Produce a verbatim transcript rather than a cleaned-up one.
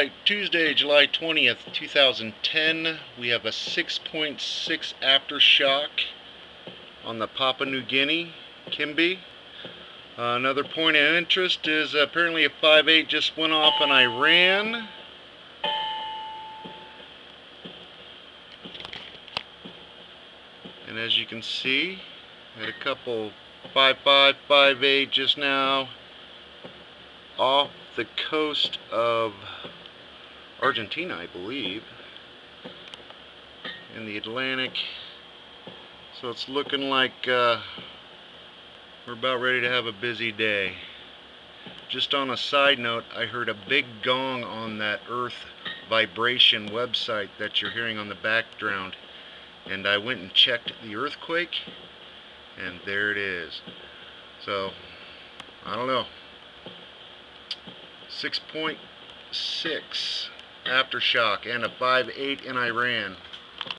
Alright, Tuesday, July twentieth, two thousand ten, we have a six point six aftershock on the Papua New Guinea, Kimbe. Uh, another point of interest is apparently a five eight just went off in Iran. And as you can see, had a couple five five, five eight just now off the coast of Argentina, I believe, in the Atlantic. So it's looking like uh, we're about ready to have a busy day. Just on a side note, I heard a big gong on that earth vibration website that you're hearing on the background, and I went and checked the earthquake, and there it is. So I don't know, six point six aftershock and a five eight in Iran.